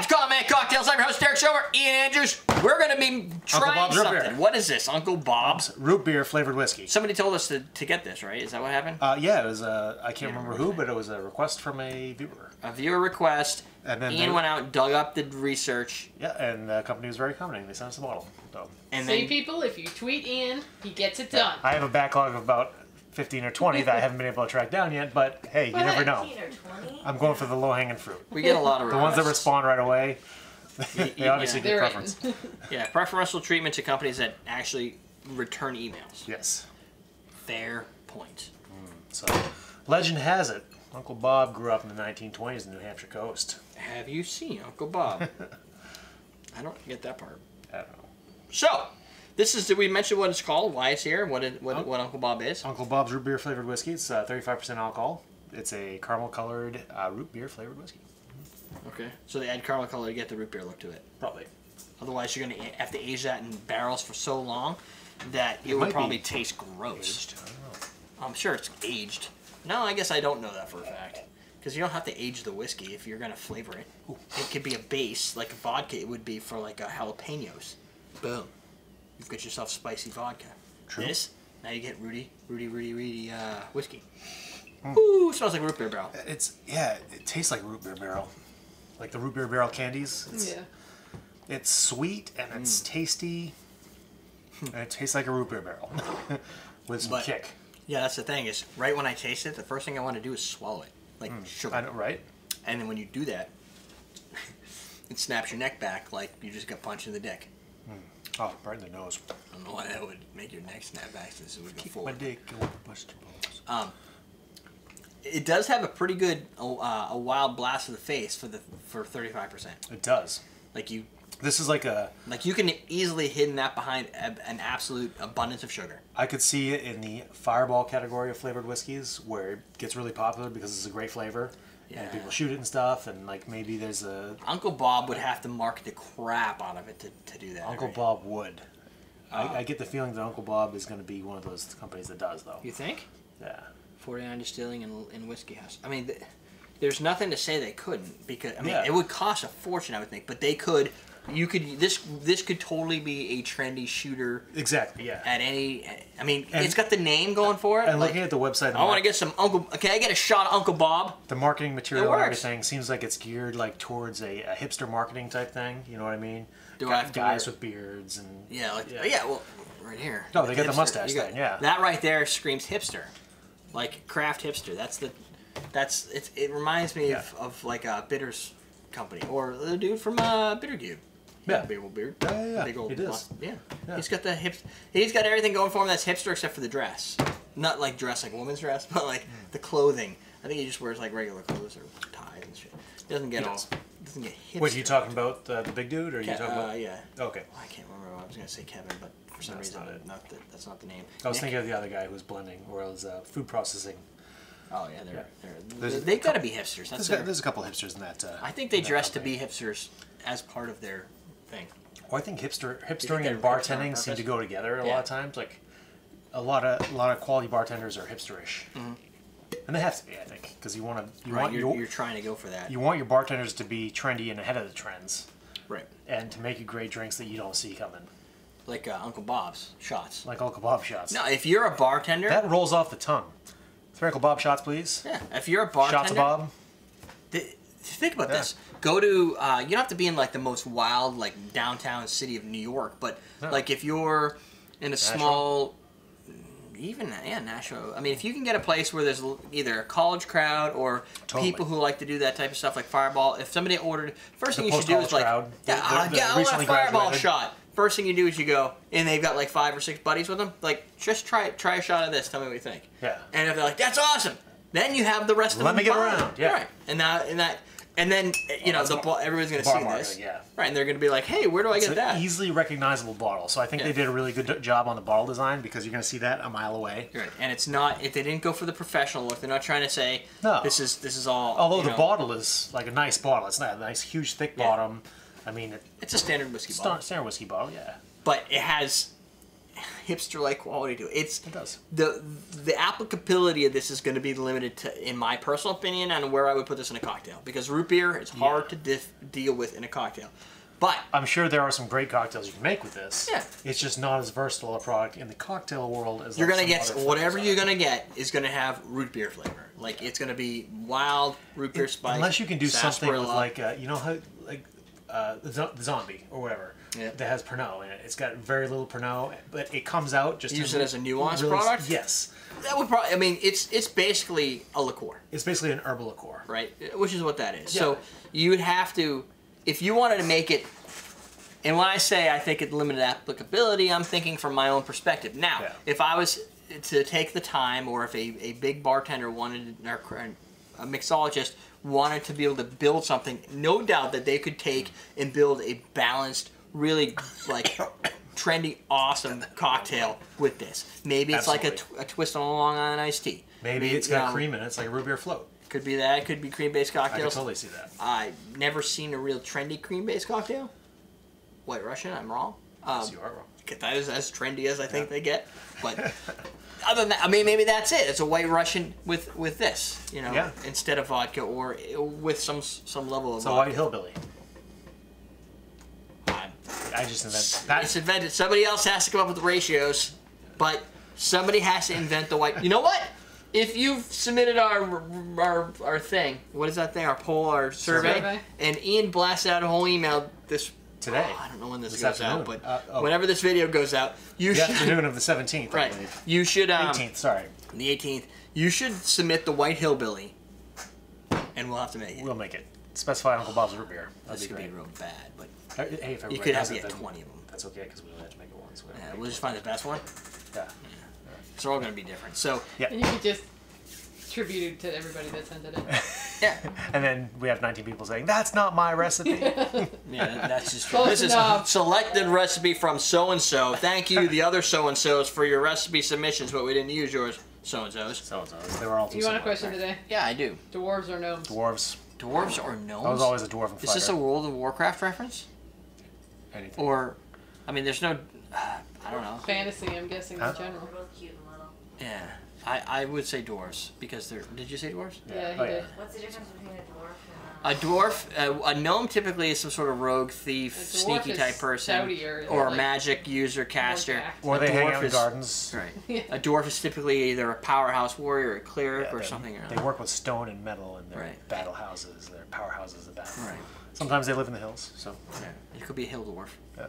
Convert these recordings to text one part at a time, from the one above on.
Welcome to Common Man Cocktails. I'm your host, Derek Schommer, Ian Andrews. We're going to be trying something. What is this? Uncle Bob's Root Beer Flavored Whiskey. Somebody told us to get this, right? Is that what happened? Yeah, it was a, I can't remember who, but it was a request from a viewer. A viewer request. And then Ian went out and dug up the research. Yeah, and the company was very accommodating. They sent us a bottle. So. And see, people, if you tweet Ian, he gets it done. I have a backlog of about 15 or 20 that I haven't been able to track down yet, but hey, you never know. 15 or 20? I'm going for the low-hanging fruit. We get a lot of requests. The ones that respond right away, they obviously get preference. Yeah, preferential treatment to companies that actually return emails. Yes. Fair point. So, legend has it, Uncle Bob grew up in the 1920s in the New Hampshire coast. Have you seen Uncle Bob? I don't get that part. I don't know. So, this is, did we mention what it's called, why it's here, what Uncle Bob is? Uncle Bob's Root Beer Flavored Whiskey. It's 35% alcohol. It's a caramel-colored root beer flavored whiskey. Okay. So they add caramel color to get the root beer look to it? Probably. Otherwise, you're going to have to age that in barrels for so long that it would probably taste gross. Aged. I don't know. I'm sure it's aged. No, I guess I don't know that for a fact. Because you don't have to age the whiskey if you're going to flavor it. Ooh. It could be a base, like a vodka it would be for like a jalapenos. Boom. You've got yourself spicy vodka. True. This, now you get rooty whiskey. Mm. Ooh, smells like root beer barrel. It's, yeah, it tastes like root beer barrel. Like the root beer barrel candies. It's, yeah. It's sweet and it's tasty. And it tastes like a root beer barrel. With some kick. Yeah, that's the thing is, right when I taste it, the first thing I want to do is swallow it. Like sugar. I know, right? And then when you do that, it snaps your neck back like you just got punched in the dick. Oh, right in the nose. I don't know why that would make your neck snap back since it would go forward. Kick my dick, balls. It does have a pretty good a wild blast of the face for 35%. It does. Like you. This is like a. Like you can easily hidden that behind an absolute abundance of sugar. I could see it in the Fireball category of flavored whiskeys where it gets really popular because it's a great flavor. Yeah. And people shoot it and stuff, and like maybe there's a... Uncle Bob would have to market the crap out of it to do that. Uncle Bob would. I get the feeling that Uncle Bob is going to be one of those companies that does, though. You think? Yeah. 49 Distilling and Whiskey House. I mean, there's nothing to say they couldn't, because, I mean, it would cost a fortune, I would think, but they could... You could this could totally be a trendy shooter. Exactly. Yeah. At any, I mean, and it's got the name going for it. And like, looking at the website, I want to get some Uncle. Can I get a shot of Uncle Bob? The marketing material and everything seems like it's geared like towards a hipster marketing type thing. You know what I mean? Guys with beards and yeah. Well, right here. No, they got the mustache thing. Yeah. That right there screams hipster, like craft hipster. That's the, it reminds me of like a bitters company or the dude from Bitter Dude. Yeah, big old beard. Yeah. Big old yeah. He's got the hips. He's got everything going for him that's hipster except for the dress. Not like dress like a woman's dress, but like the clothing. I think he just wears like regular clothes or ties and shit. Doesn't get hipster. What are you talking about? The big dude, or are you talking about? Yeah. Okay. Well, I can't remember. I was gonna say Kevin, but for some reason, that's not the name. I was thinking of the other guy who was blending, or it was food processing. Oh yeah, they've got to be hipsters. There's a couple of hipsters in that. I think they dress to be hipsters as part of their thing. Well, I think hipstering and bartending seem to go together a lot of times. Like a lot of quality bartenders are hipsterish, and they have to be, I think, because you want to. You're trying to go for that. You want your bartenders to be trendy and ahead of the trends, right? And to make you great drinks that you don't see coming, like Uncle Bob's shots. Like Uncle Bob's shots. No, if you're a bartender, that rolls off the tongue. 3 Uncle Bob shots, please. Yeah, if you're a bartender, shots of Bob. Think about this. Go to, you don't have to be in like the most wild, like downtown city of New York, but like if you're in a small, Nashville. I mean, if you can get a place where there's either a college crowd or people who like to do that type of stuff, like Fireball. If somebody ordered, first thing you should do is like, I want a Fireball shot. First thing you do is you go, and they've got like 5 or 6 buddies with them. Like, just try a shot of this. Tell me what you think. Yeah. And if they're like, that's awesome, then you have the rest of them. Let me get around. Yeah. Right. And now, and then you know everybody's going to see this, right? And they're going to be like, "Hey, where do I get that?" It's an easily recognizable bottle, so I think they did a really good job on the bottle design because you're going to see that a mile away. Right, and it's not if they didn't go for the professional look. They're not trying to say this is all. Although the bottle is like a nice bottle, it's not a nice huge thick bottom. I mean, it's a standard whiskey bottle. Standard whiskey bottle, yeah. But it has hipster-like quality to it. It does. The applicability of this is going to be limited to, in my personal opinion, on where I would put this in a cocktail, because root beer is hard to deal with in a cocktail. But I'm sure there are some great cocktails you can make with this. Yeah. It's just not as versatile a product in the cocktail world as you're like gonna get. Whatever you're gonna get is gonna have root beer flavor. Like it's gonna be wild root beer spice. Unless you can do something with like you know how like zombie or whatever that has Pernod in it. It's got very little Pernod, but it comes out just use it as a nuanced product. Yes. That would probably. I mean, it's basically a liqueur. It's basically an herbal liqueur, right? Which is what that is. Yeah. So you would have to. If you wanted to make it, and when I say I think it limited applicability, I'm thinking from my own perspective. Now, if I was to take the time, or if a big bartender wanted, or a mixologist wanted to be able to build something, no doubt that they could take and build a balanced, really like trendy, awesome cocktail with this. Maybe it's like a twist on a Long Island iced tea. Maybe it's got cream in it. It's like a root beer float. Could be that. Could be cream-based cocktails. I can totally see that. I've never seen a real trendy cream-based cocktail. White Russian, I'm wrong. Yes, you are wrong. That is as trendy as I think they get. But other than that, I mean, maybe that's it. It's a White Russian with this, you know, instead of vodka, or with some level of vodka. So White Hillbilly. I just invented that. It's invented. Somebody else has to come up with the ratios, but somebody has to invent the white. You know what? If you've submitted our thing, what is that thing? Our poll, our survey, and Ian blasted out a whole email today. Oh, I don't know when this goes out, but whenever this video goes out, you should. The afternoon of the 17th, right? I believe. You should. 18th, sorry. The 18th. You should submit the White Hillbilly, and we'll have to make it. We'll make it. Specify Uncle Bob's root beer. That'd be real bad, but hey, if you could have to get 20 of them. That's okay, because we only have to make it once. Yeah, we'll just find the best one. Yeah. They're all going to be different. So, yeah. And you could just tribute to everybody that sent it in. And then we have 19 people saying, that's not my recipe. That's just true. This is selected recipe from so-and-so. Thank you, the other so-and-sos, for your recipe submissions, but we didn't use yours, so-and-sos. They were all too similar. You want a question today? Yeah, I do. Dwarves or gnomes? Dwarves. Dwarves or gnomes? I was always a dwarf and fighter. Is this a World of Warcraft reference? Anything. Or, I mean, there's no... I don't know. Fantasy, I'm guessing, in general. Yeah, I would say dwarves, because they're... Did you say dwarves? Yeah, he did. What's the difference between a dwarf and a gnome? A gnome typically is some sort of rogue, thief, sneaky type person, or like magic user, caster. Or they hang out in gardens. Right. A dwarf is typically either a powerhouse warrior, or a cleric, or something. They work with stone and metal in their battle houses, their powerhouses of battle. Right. Sometimes they live in the hills, so... Yeah, it could be a hill dwarf. Yeah.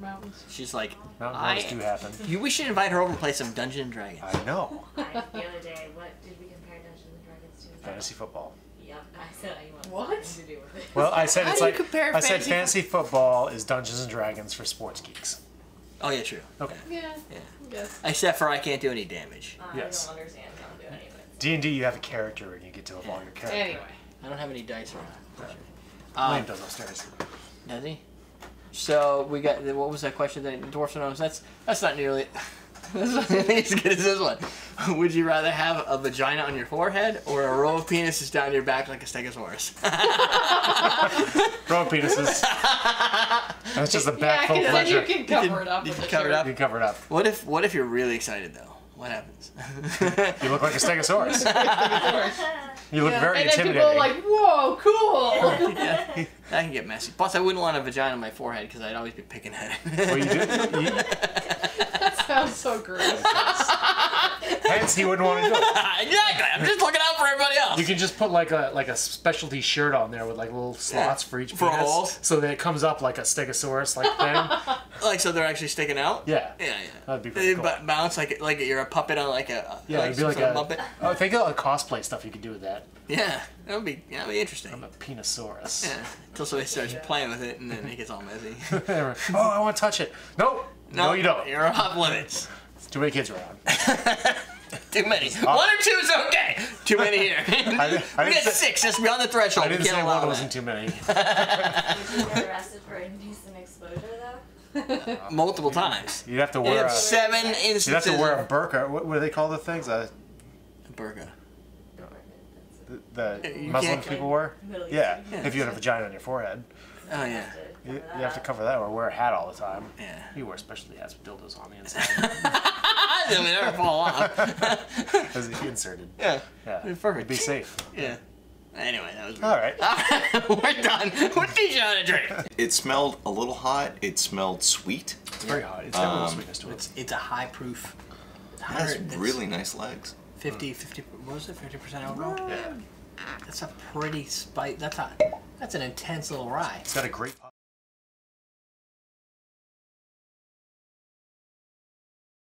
Mountains. She's like, mountains do happen. We should invite her over and play some Dungeons and Dragons. I know. The other day, what did we compare Dungeons and Dragons to? Fantasy football. Yep, I said I wanted nothing to do with it. Well, I said it's like I said fantasy football is Dungeons and Dragons for sports geeks. Oh yeah, true. Okay. Yeah. Yes. Except for I can't do any damage. Yes. I don't understand how to do any of it. D&D, you have a character and you get to evolve your character. Anyway, I don't have any dice around. Liam does upstairs. Does he? So we got, what was that question? That dwarfs and gnomes. That's not nearly as good as this one. Would you rather have a vagina on your forehead or a row of penises down your back like a stegosaurus? Row of penises. That's just a backful pleasure. You can cover it up. You can cover it up. You can cover it up. What if you're really excited though? What happens? You look like a stegosaurus. You look very intimidating. And then people are like, whoa, cool. Yeah. That can get messy. Plus, I wouldn't want a vagina on my forehead because I'd always be picking at it. Well, you do. That sounds so gross. Hence, he wouldn't want to do it. Exactly. I'm just looking out for everybody else. You can just put like a specialty shirt on there with like little slots for each penis, holes, so that it comes up like a stegosaurus like thing. Like so they're actually sticking out. Yeah. Yeah, yeah. That'd be pretty cool. Bounce like you're a puppet on like a it'd be like a puppet. Oh, think of all the cosplay stuff you could do with that. Yeah, that would be interesting. I'm a penisaurus. Yeah, until somebody starts playing with it and then it gets all messy. Oh, I want to touch it. Nope. No, you don't. You're off limits. Too many kids around. Too many. One or two is okay. Too many here. I we got six. That's beyond the threshold. I didn't say one wasn't too many. Did you get arrested for indecent exposure though? Multiple times. You'd have to wear 7 instances. You'd have to wear a burqa. What do they call the things? A burqa. The Muslim people wear? Yeah. If you had a vagina on your forehead. Oh yeah. You have to cover that or wear a hat all the time. Yeah. You wear specialty hats with dildos on the inside. They never fall off. Because it's inserted. Yeah. Yeah. Perfect. Be safe. Yeah. Anyway, that was weird. All right. We're done. What did you want to drink? It smelled a little hot. It smelled sweet. It's very hot. It's got a little sweetness to it. It's a high proof. It has really nice legs. 50, what was it? 50% alcohol? Yeah. That's a pretty spice. That's an intense little rye. It's got a great pop.